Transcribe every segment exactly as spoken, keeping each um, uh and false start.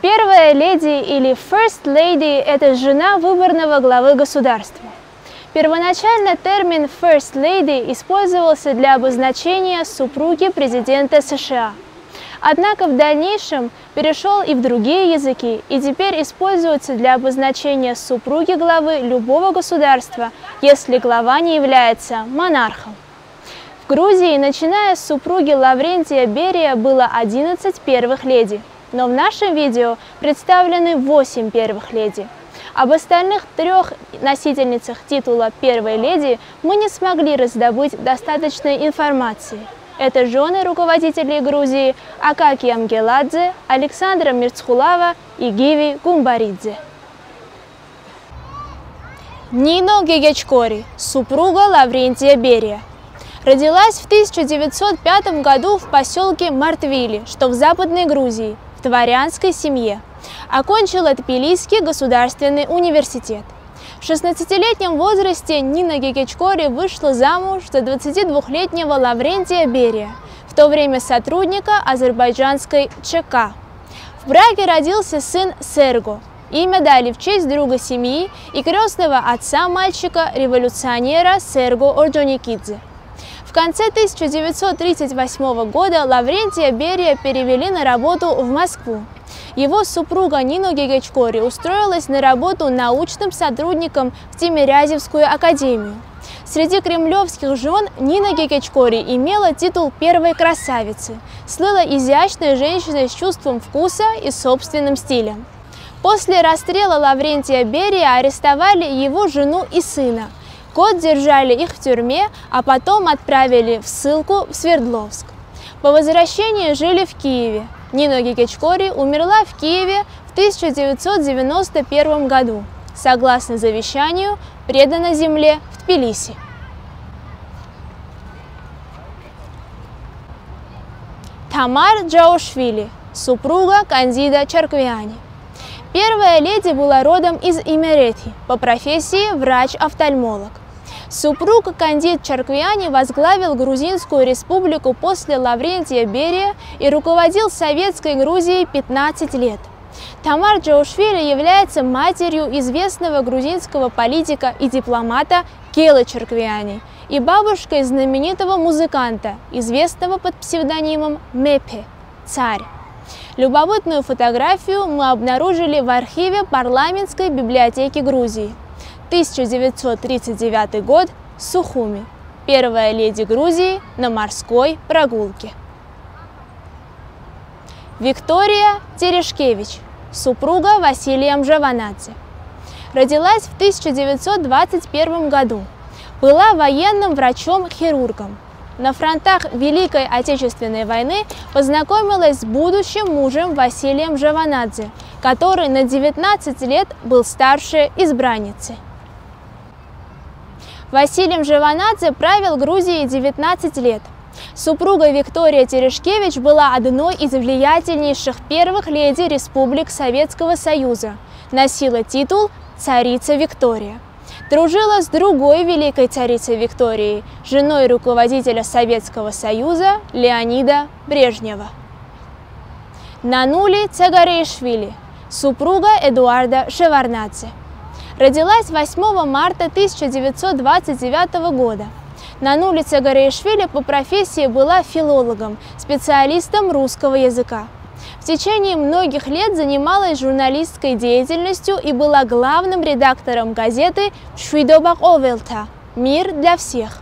Первая леди или first lady – это жена выборного главы государства. Первоначально термин first lady использовался для обозначения супруги президента США. Однако в дальнейшем перешел и в другие языки, и теперь используется для обозначения супруги главы любого государства, если глава не является монархом. В Грузии, начиная с супруги Лаврентия Берия, было одиннадцать первых леди, но в нашем видео представлены восемь первых леди. Об остальных трех носительницах титула первой леди мы не смогли раздобыть достаточной информации. Это жены руководителей Грузии Акакия Мгеладзе, Александра Мирцхулава и Гиви Гумбаридзе. Нино Гегечкори, супруга Лаврентия Берия. Родилась в тысяча девятьсот пятом году в поселке Мартвили, что в Западной Грузии, в дворянской семье. Окончила Тбилисский государственный университет. В шестнадцатилетнем возрасте Нино Гегечкори вышла замуж за двадцатидвухлетнего Лаврентия Берия, в то время сотрудника азербайджанской ЧК. В браке родился сын Серго. Имя дали в честь друга семьи и крестного отца мальчика, революционера Серго Орджоникидзе. В конце тысяча девятьсот тридцать восьмого года Лаврентия Берия перевели на работу в Москву. Его супруга Нино Гегечкори устроилась на работу научным сотрудником в Тимирязевскую академию. Среди кремлевских жен Нино Гегечкори имела титул первой красавицы, слыла изящной женщиной с чувством вкуса и собственным стилем. После расстрела Лаврентия Берия арестовали его жену и сына. Год держали их в тюрьме, а потом отправили в ссылку в Свердловск. По возвращении жили в Киеве. Нино Гегечкори умерла в Киеве в тысяча девятьсот девяносто первом году. Согласно завещанию, предана земле в Тбилиси. Тамар Джаушвили, супруга Кандида Чарквиани. Первая леди была родом из Имерети, по профессии врач-офтальмолог. Супруг Кандид Чарквиани возглавил Грузинскую республику после Лаврентия Берия и руководил Советской Грузией пятнадцать лет. Тамар Джаушвили является матерью известного грузинского политика и дипломата Келы Чарквиани и бабушкой знаменитого музыканта, известного под псевдонимом Мепе – «Царь». Любопытную фотографию мы обнаружили в архиве парламентской библиотеки Грузии. тысяча девятьсот тридцать девятый год, Сухуми. Первая леди Грузии на морской прогулке. Виктория Терешкевич, супруга Василия Мжаванадзе. Родилась в тысяча девятьсот двадцать первом году. Была военным врачом-хирургом. На фронтах Великой Отечественной войны познакомилась с будущим мужем Василием Мжаванадзе, который на девятнадцать лет был старше избранницы. Василий Мжаванадзе правил Грузией девятнадцать лет. Супруга Виктория Терешкевич была одной из влиятельнейших первых леди республик Советского Союза, носила титул «Царица Виктория». Дружила с другой великой царицей Викторией, женой руководителя Советского Союза Леонида Брежнева. Нанули Цегарейшвили, супруга Эдуарда Шеварднадзе. Родилась восьмого марта тысяча девятьсот двадцать девятого года. Нанули Цегарейшвили по профессии была филологом, специалистом русского языка. В течение многих лет занималась журналистской деятельностью и была главным редактором газеты «Швидобак Овелта» «Мир для всех».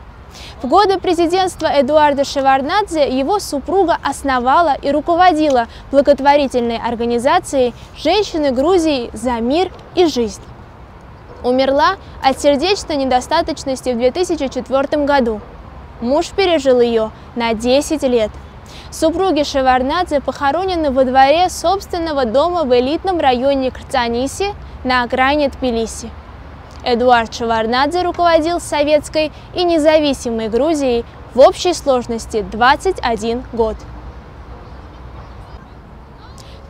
В годы президентства Эдуарда Шеварднадзе его супруга основала и руководила благотворительной организацией «Женщины Грузии за мир и жизнь». Умерла от сердечной недостаточности в две тысячи четвёртом году. Муж пережил ее на десять лет. Супруги Шеварднадзе похоронены во дворе собственного дома в элитном районе Крцаниси на окраине Тбилиси. Эдуард Шеварднадзе руководил советской и независимой Грузией в общей сложности двадцать один год.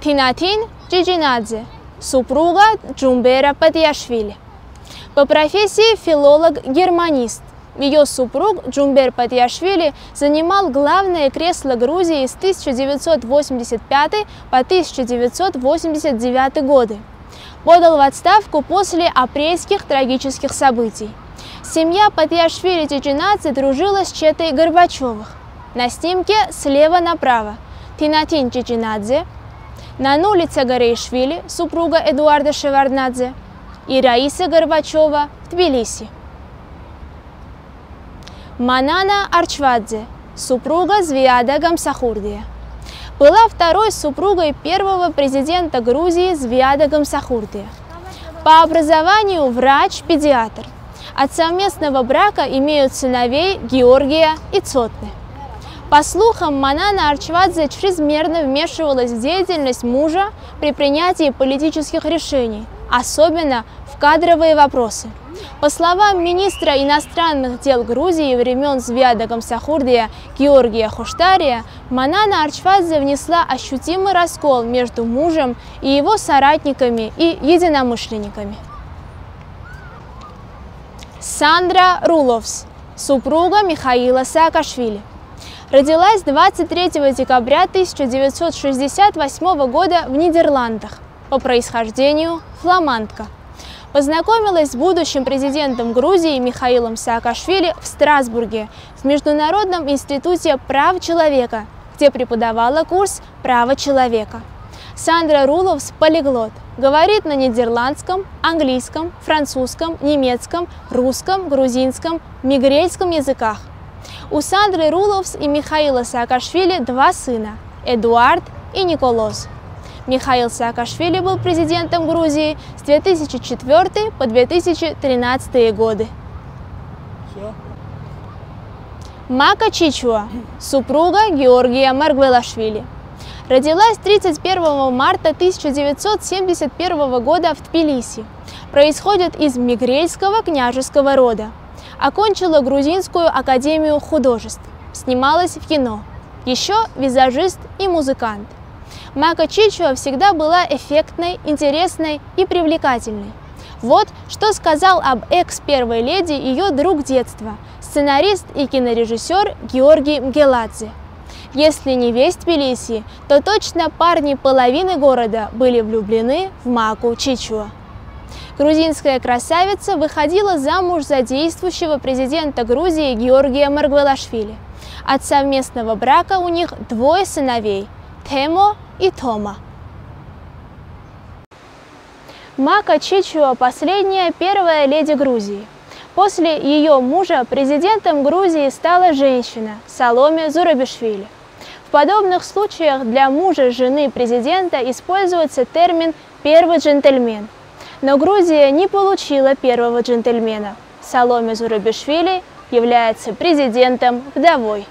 Тинатин Чичинадзе, супруга Джумбера Патиашвили. По профессии филолог-германист. Ее супруг Джумбер Патиашвили занимал главное кресло Грузии с тысяча девятьсот восемьдесят пятого по тысяча девятьсот восемьдесят девятый годы. Подал в отставку после апрельских трагических событий. Семья Патиашвили-Чичинадзе дружила с четой Горбачевых. На снимке слева направо Тинатин Чичинадзе, Нанули Цегарейшвили, супруга Эдуарда Шеварднадзе, и Раиса Горбачева в Тбилиси. Манана Арчвадзе, супруга Звиада Гамсахурдия. Была второй супругой первого президента Грузии Звиада Гамсахурдия. По образованию врач-педиатр. От совместного брака имеют сыновей Георгия и Цотны. По слухам, Манана Арчвадзе чрезмерно вмешивалась в деятельность мужа при принятии политических решений, особенно в кадровые вопросы. По словам министра иностранных дел Грузии времен Звиада Гамсахурдия Георгия Хуштария, Манана Арчвадзе внесла ощутимый раскол между мужем и его соратниками и единомышленниками. Сандра Руловс, супруга Михаила Саакашвили. Родилась двадцать третьего декабря тысяча девятьсот шестьдесят восьмого года в Нидерландах, по происхождению фламандка. Познакомилась с будущим президентом Грузии Михаилом Саакашвили в Страсбурге в Международном институте прав человека, где преподавала курс «Право человека». Сандра Руловс – полиглот, говорит на нидерландском, английском, французском, немецком, русском, грузинском, мигрельском языках. У Сандры Руловс и Михаила Саакашвили два сына – Эдуард и Николос. Михаил Саакашвили был президентом Грузии с две тысячи четвёртого по две тысячи тринадцатый годы. Мака Чичуа, супруга Георгия Маргвелашвили. Родилась тридцать первого марта тысяча девятьсот семьдесят первого года в Тбилиси. Происходит из мигрельского княжеского рода. Окончила Грузинскую академию художеств, снималась в кино, еще визажист и музыкант. Мака Чичуа всегда была эффектной, интересной и привлекательной. Вот что сказал об экс-первой леди ее друг детства, сценарист и кинорежиссер Георгий Мгеладзе. Если не весь Тбилиси, то точно парни половины города были влюблены в Маку Чичуа. Грузинская красавица выходила замуж за действующего президента Грузии Георгия Маргвелашвили. От совместного брака у них двое сыновей – Темо и Тома. Мака Чичуа – последняя первая леди Грузии. После ее мужа президентом Грузии стала женщина – Соломе Зурабишвили. В подобных случаях для мужа жены президента используется термин «первый джентльмен». Но Грузия не получила первого джентльмена. Соломе Зурабишвили является президентом-вдовой.